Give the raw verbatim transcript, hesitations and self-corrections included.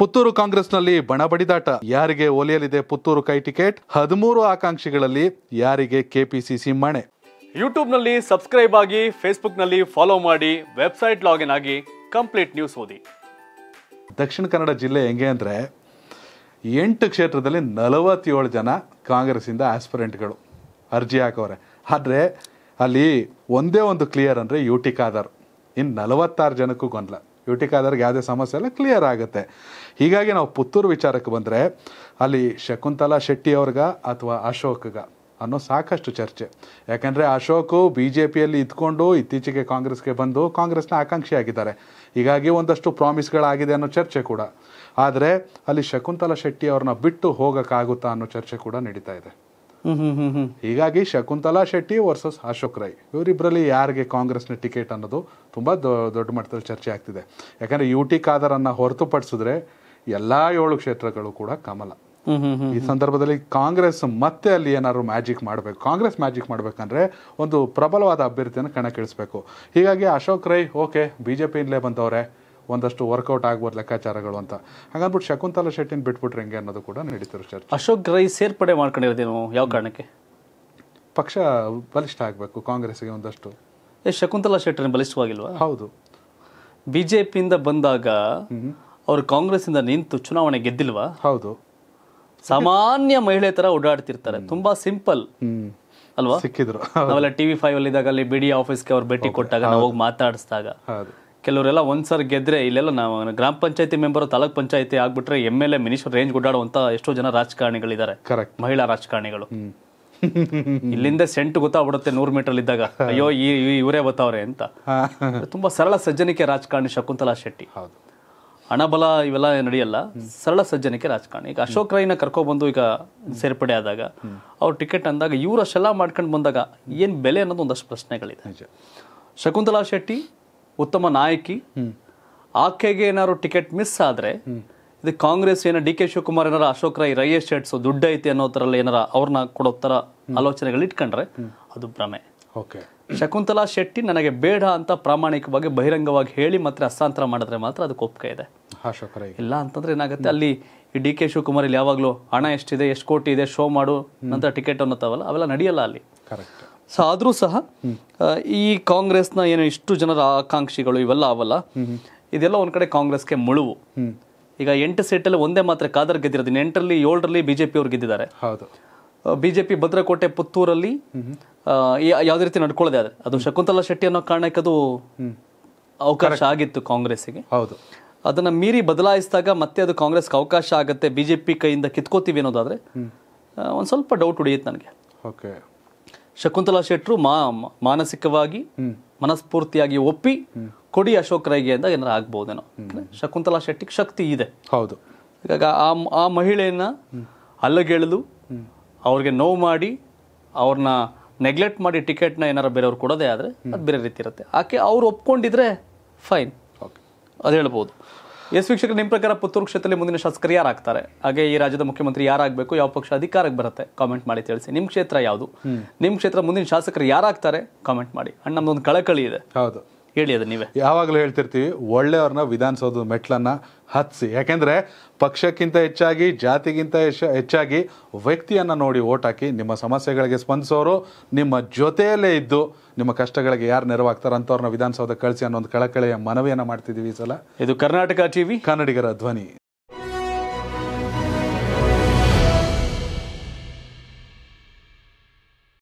ಪುತ್ತೂರು ಕಾಂಗ್ರೆಸ್ನಲ್ಲಿ ಬಣ ಬಡಿದಾಟ ಯಾರಿಗೆ ಒಲಿಯಲಿದೆ ಪುತ್ತೂರು ಕೈ ಟಿಕೆಟ್ ಹದಿಮೂರು ಆಕಾಂಕ್ಷಿಗಳಲ್ಲಿ ಯಾರಿಗೆ ಕೆಪಿಸಿಸಿ ಮಣೆ ಯೂಟ್ಯೂಬ್ನಲ್ಲಿ ಸಬ್ಸ್ಕ್ರೈಬ್ ಆಗಿ ಫೇಸ್ಬುಕ್ನಲ್ಲಿ ಫಾಲೋ ಮಾಡಿ ವೆಬ್ಸೈಟ್ ಲಾಗಿನ್ ಆಗಿ ಕಂಪ್ಲೀಟ್ ನ್ಯೂಸ್ ಓದಿ ದಕ್ಷಿಣ ಕನ್ನಡ ಜಿಲ್ಲೆ ಹೆಂಗೆ ಅಂದ್ರೆ ಎಂಟು ಕ್ಷೇತ್ರದಲ್ಲಿ ನಲವತ್ತೇಳು ಜನ ಕಾಂಗ್ರೆಸ್ಸಿಂದ ಆಸ್ಪಿರೆಂಟ್ಗಳು ಅರ್ಜಿ ಹಾಕವ್ರೆ ಆದರೆ ಅಲ್ಲಿ ಒಂದೇ ಒಂದು ಕ್ಲಿಯರ್ ಅಂದರೆ ಯುಟಿ ಖಾದರ್ ಇನ್ನು ನಲವತ್ತಾರು ಜನಕ್ಕೂ ಗೊಂದಲ ಯುಟಿ ಖಾದರ್ಗೆ ಯಾವುದೇ ಸಮಸ್ಯೆ ಎಲ್ಲ ಕ್ಲಿಯರ್ ಆಗುತ್ತೆ ಹೀಗಾಗಿ ನಾವು ಪುತ್ತೂರು ವಿಚಾರಕ್ಕೆ ಬಂದರೆ ಅಲ್ಲಿ ಶಕುಂತಲಾ ಶೆಟ್ಟಿ ಅವ್ರಿಗ ಅಥವಾ ಅಶೋಕ್ಗ ಅನ್ನೋ ಸಾಕಷ್ಟು ಚರ್ಚೆ ಯಾಕೆಂದರೆ ಅಶೋಕು ಬಿ ಜೆ ಪಿಯಲ್ಲಿ ಇದ್ಕೊಂಡು ಇತ್ತೀಚೆಗೆ ಕಾಂಗ್ರೆಸ್ಗೆ ಬಂದು ಕಾಂಗ್ರೆಸ್ನ ಆಕಾಂಕ್ಷಿಯಾಗಿದ್ದಾರೆ ಹೀಗಾಗಿ ಒಂದಷ್ಟು ಪ್ರಾಮಿಸ್ಗಳಾಗಿದೆ ಅನ್ನೋ ಚರ್ಚೆ ಕೂಡ ಆದರೆ ಅಲ್ಲಿ ಶಕುಂತಲಾ ಶೆಟ್ಟಿ ಅವ್ರನ್ನ ಬಿಟ್ಟು ಹೋಗೋಕ್ಕಾಗುತ್ತಾ ಅನ್ನೋ ಚರ್ಚೆ ಕೂಡ ನಡೀತಾ ಇದೆ ಹೀಗಾಗಿ ಶಕುಂತಲಾ ಶೆಟ್ಟಿ ವರ್ಸಸ್ ಅಶೋಕ್ ರೈ ಇವರಿಬ್ಬರಲ್ಲಿ ಯಾರಿಗೆ ಕಾಂಗ್ರೆಸ್ನ ಟಿಕೆಟ್ ಅನ್ನೋದು ತುಂಬ ದೊಡ್ಡ ಮಟ್ಟದಲ್ಲಿ ಚರ್ಚೆ ಆಗ್ತಿದೆ ಯಾಕಂದರೆ ಯು ಟಿ ಖಾದರನ್ನು ಹೊರತುಪಡಿಸಿದ್ರೆ ಎಲ್ಲ ಏಳು ಕ್ಷೇತ್ರಗಳು ಕೂಡ ಕಮಲ ಈ ಸಂದರ್ಭದಲ್ಲಿ ಕಾಂಗ್ರೆಸ್ ಮತ್ತೆ ಅಲ್ಲಿ ಏನಾದ್ರು ಮ್ಯಾಜಿಕ್ ಮಾಡಬೇಕು ಕಾಂಗ್ರೆಸ್ ಮ್ಯಾಜಿಕ್ ಮಾಡಬೇಕಂದ್ರೆ ಒಂದು ಪ್ರಬಲವಾದ ಅಭ್ಯರ್ಥಿಯನ್ನು ಕಣಕ್ಕಿಳಿಸಬೇಕು ಹೀಗಾಗಿ Ashok Rai okay B J ಪಿಯಿಂದಲೇ ಬಂದವರೇ ಒಂದಷ್ಟು ವರ್ಕೌಟ್ ಆಗ್ಬೋದು ಲೆಕ್ಕಾಚಾರಗಳು ಅಂತ ಹಾಗಂದ್ಬಿಟ್ಟು ಶಕುಂತಲಾ ಶೆಟ್ಟಿನ ಬಿಟ್ಬಿಟ್ರೆ ಹೆಂಗೆ ಅನ್ನೋದು ಕೂಡ ನಡೀತಿರೋ ಚರ್ಚೆ ಅಶೋಕ್ ರೈ ಸೇರ್ಪಡೆ ಮಾಡ್ಕೊಂಡಿರ್ತೀವಿ ಯಾವ ಕಾರಣಕ್ಕೆ ಪಕ್ಷ ಬಲಿಷ್ಠ ಆಗಬೇಕು ಕಾಂಗ್ರೆಸ್ಗೆ ಒಂದಷ್ಟು ಶಕುಂತಲಾ ಶೆಟ್ಟಿನ ಬಲಿಷ್ಠವಾಗಿಲ್ವಾ ಹೌದು ಬಿ ಜೆ ಪಿಯಿಂದ ಬಂದಾಗ ಅವರು ಕಾಂಗ್ರೆಸ್ಸಿಂದ ನಿಂತು ಚುನಾವಣೆ ಗೆದ್ದಿಲ್ವಾ ಹೌದು ಸಾಮಾನ್ಯ ಮಹಿಳೆ ತರ ಓಡಾಡ್ತಿರ್ತಾರೆ ತುಂಬಾ ಸಿಂಪಲ್ ಅಲ್ವಾ ಸಿಕ್ಕಿದ್ರು ನಾವೆಲ್ಲ ಟಿವಿ ಫೈವ್ ಅಲ್ಲಿ ಇದ್ದಾಗ ಅಲ್ಲಿ ಬಿಡಿ ಆಫೀಸ್ಗೆ ಅವ್ರು ಭೇಟಿ ಕೊಟ್ಟಾಗ ನಾವು ಹೋಗಿ ಮಾತಾಡಿಸಿದಾಗ ಕೆಲವರೆಲ್ಲ ಒಂದ್ಸರಿ ಗೆದ್ರೆ ಇಲ್ಲೆಲ್ಲ ನಾವು ಗ್ರಾಮ ಪಂಚಾಯತಿ ಮೆಂಬರ್ ತಾಲೂಕ್ ಪಂಚಾಯತಿ ಆಗ್ಬಿಟ್ರೆ M L A minister range ಗುಡ್ಡಾಡುವಂತ ಎಷ್ಟೋ ಜನ ರಾಜಕಾರಣಿಗಳಿದ್ದಾರೆ ಮಹಿಳಾ ರಾಜಕಾರಣಿಗಳು ಇಲ್ಲಿಂದ ಸೆಂಟ್ ಗೊತ್ತಾಗ್ಬಿಡುತ್ತೆ ನೂರು ಮೀಟರ್ ಇದ್ದಾಗ ಅಯ್ಯೋ ಈ ಇವರೇ ಬತ್ತವ್ರೆ ಅಂತ ತುಂಬಾ ಸರಳ ಸಜ್ಜನಿಕೆ ರಾಜಕಾರಣಿ ಶಕುಂತಲಾ ಶೆಟ್ಟಿ ಹಣಬಲ ಇವೆಲ್ಲ ನಡೆಯಲ್ಲ ಸರಳ ಸಜ್ಜನಿಕೆ ರಾಜಕಾರಣಿ ಈಗ ಅಶೋಕ್ ರೈನ ಕರ್ಕೊಬಂದು ಈಗ ಸೇರ್ಪಡೆ ಆದಾಗ ಅವ್ರ ಟಿಕೆಟ್ ಅಂದಾಗ ಇವ್ರ ಶಲ ಮಾಡ್ಕೊಂಡು ಬಂದಾಗ ಏನು ಬೆಲೆ ಅನ್ನೋದು ಒಂದಷ್ಟು ಪ್ರಶ್ನೆಗಳಿದೆ ಶಕುಂತಲಾ ಶೆಟ್ಟಿ ಉತ್ತಮ ನಾಯಕಿ ಆಕೆಗೆ ಏನಾದ್ರು ಟಿಕೆಟ್ ಮಿಸ್ ಆದರೆ ಇದು ಕಾಂಗ್ರೆಸ್ ಏನೋ ಡಿ ಕೆ ಶಿವಕುಮಾರ್ ಏನಾರ ಅಶೋಕ್ ರೈ ರೈಯೇ ಶೇಟ್ಸು ದುಡ್ಡು ಐತೆ ಅನ್ನೋ ಥರ ಏನಾರ ಅವ್ರನ್ನ ಕೊಡೋ ಥರ ಆಲೋಚನೆಗಳು ಇಟ್ಕೊಂಡ್ರೆ ಅದು ಭ್ರಮೆ ಓಕೆ ಶಕುಂತಲಾ ಶೆಟ್ಟಿ ನನಗೆ ಬೇಡ ಅಂತ ಪ್ರಾಮಾಣಿಕವಾಗಿ ಬಹಿರಂಗವಾಗಿ ಹೇಳಿ ಮತ್ತೆ ಹಸ್ತಾಂತರ ಮಾಡಿದ್ರೆ ಮಾತ್ರ ಅದಕ್ಕೆ ಒಪ್ಪಿಗೆ ಇದೆ ಅಶೋಕ್ ರೈ ಇಲ್ಲ ಅಂತಂದ್ರೆ ಏನಾಗುತ್ತೆ ಅಲ್ಲಿ ಈ ಡಿ ಕೆ ಶಿವಕುಮಾರ್ ಇಲ್ಲಿ ಯಾವಾಗಲೂ ಹಣ ಎಷ್ಟಿದೆ ಎಷ್ಟು ಕೋಟಿ ಇದೆ ಶೋ ಮಾಡು ನಂತರ ಟಿಕೆಟ್ ಅನ್ನೋತಾವಲ್ಲ ಅವೆಲ್ಲ ನಡೆಯಲ್ಲ ಅಲ್ಲಿ ಕರೆಕ್ಟ್ ಸೊ ಆದರೂ ಸಹ ಈ ಕಾಂಗ್ರೆಸ್ನ ಏನು ಇಷ್ಟು ಜನರ ಆಕಾಂಕ್ಷಿಗಳು ಇವೆಲ್ಲ ಅವಲ್ಲ ಇದೆಲ್ಲ ಒಂದು ಕಡೆ ಕಾಂಗ್ರೆಸ್ಗೆ ಮುಳುವು ಈಗ ಎಂಟು ಸೀಟಲ್ಲಿ ಒಂದೇ ಮಾತ್ರ ಖಾದರ್ ಗೆದ್ದಿರೋದು ಎಂಟರಲ್ಲಿ ಏಳರಲ್ಲಿ ಬಿ ಜೆ ಪಿ ಅವ್ರು ಗೆದ್ದಿದ್ದಾರೆ ಹೌದು ಬಿ ಜೆ ಪಿ ಭದ್ರಕೋಟೆ ಪುತ್ತೂರಲ್ಲಿ ಯಾವುದೇ ರೀತಿ ನಡ್ಕೊಳ್ಳೋದೇ ಆದರೆ ಅದು ಶಕುಂತಲಾ ಶೆಟ್ಟಿ ಅನ್ನೋ ಕಾರಣಕ್ಕೆ ಅದು ಅವಕಾಶ ಆಗಿತ್ತು ಕಾಂಗ್ರೆಸ್ಸಿಗೆ ಹೌದು ಅದನ್ನು ಮೀರಿ ಬದಲಾಯಿಸಿದಾಗ ಮತ್ತೆ ಅದು ಕಾಂಗ್ರೆಸ್ಗೆ ಅವಕಾಶ ಆಗುತ್ತೆ ಬಿ ಜೆ ಪಿ ಕೈಯಿಂದ ಕಿತ್ಕೋತೀವಿ ಅನ್ನೋದಾದರೆ ಒಂದು ಸ್ವಲ್ಪ ಡೌಟ್ ಉಳಿಯುತ್ತೆ ನನಗೆ ಓಕೆ ಶಕುಂತಲಾ ಶೆಟ್ಟರು ಮಾ ಮಾನಸಿಕವಾಗಿ ಮನಸ್ಫೂರ್ತಿಯಾಗಿ ಒಪ್ಪಿ ಕೊಡಿ ಅಶೋಕ್ ರೈಗೆ ಅಂತ ಏನಾರು ಆಗ್ಬೋದೇನೋ ಶಕುಂತಲಾ ಶೆಟ್ಟಿಗೆ ಶಕ್ತಿ ಇದೆ ಹೌದು ಈಗ ಆ ಆ ಮಹಿಳೆಯನ್ನ ಅಲ್ಲಗೆಳೆದು ಅವ್ರಿಗೆ ನೋವು ಮಾಡಿ ಅವ್ರನ್ನ ನೆಗ್ಲೆಕ್ಟ್ ಮಾಡಿ ಟಿಕೆಟ್ನ ಏನಾರು ಬೇರೆಯವ್ರು ಕೊಡೋದೇ ಆದರೆ ಅದು ಬೇರೆ ರೀತಿ ಇರುತ್ತೆ ಆಕೆ ಅವ್ರು ಒಪ್ಕೊಂಡಿದ್ರೆ ಫೈನ್ ಓಕೆ ಅದು ಹೇಳ್ಬೋದು ಎಸ್ ವೀಕ್ಷಕರು ನಿಮ್ಮ ಪ್ರಕಾರ ಪುತ್ತೂರು ಕ್ಷೇತ್ರದಲ್ಲಿ ಮುಂದಿನ ಶಾಸಕರು ಯಾರಾಗ್ತಾರೆ ಹಾಗೆ ಈ ರಾಜ್ಯದ ಮುಖ್ಯಮಂತ್ರಿ ಯಾರಾಗಬೇಕು ಯಾವ ಪಕ್ಷ ಅಧಿಕಾರಕ್ಕೆ ಬರುತ್ತೆ ಕಾಮೆಂಟ್ ಮಾಡಿ ತಿಳಿಸಿ ನಿಮ್ಮ ಕ್ಷೇತ್ರ ಯಾವುದು ನಿಮ್ಮ ಕ್ಷೇತ್ರ ಮುಂದಿನ ಶಾಸಕರು ಯಾರಾಗ್ತಾರೆ ಕಾಮೆಂಟ್ ಮಾಡಿ ಅಣ್ಣ ನಮ್ಮದೊಂದು ಕಳಕಳಿ ಇದೆ ಹೌದು ಹೇಳಿ ಅದು ನೀವೇ ಯಾವಾಗಲೂ ಹೇಳ್ತಿರ್ತೀವಿ ಒಳ್ಳೆಯವ್ರನ್ನ ವಿಧಾನಸೌಧದ ಮೆಟ್ಲನ್ನು ಹತ್ಸಿ ಯಾಕೆಂದರೆ ಪಕ್ಷಕ್ಕಿಂತ ಹೆಚ್ಚಾಗಿ ಜಾತಿಗಿಂತ ಹೆಚ್ಚಾಗಿ ವ್ಯಕ್ತಿಯನ್ನು ನೋಡಿ ಓಟ್ ಹಾಕಿ ನಿಮ್ಮ ಸಮಸ್ಯೆಗಳಿಗೆ ಸ್ಪಂದಿಸೋರು ನಿಮ್ಮ ಜೊತೆಯಲ್ಲೇ ಇದ್ದು ನಿಮ್ಮ ಕಷ್ಟಗಳಿಗೆ ಯಾರು ನೆರವಾಗ್ತಾರೆ ಅಂಥವ್ರನ್ನ ವಿಧಾನಸೌಧಕ್ಕೆ ಕಳಿಸಿ ಅನ್ನೋ ಒಂದು ಕಳಕಳಿಯ ಮನವಿಯನ್ನು ಮಾಡ್ತಿದ್ದೀವಿ ಈ ಸಲ ಇದು ಕರ್ನಾಟಕ ಟಿವಿ ಕನ್ನಡಿಗರ ಧ್ವನಿ.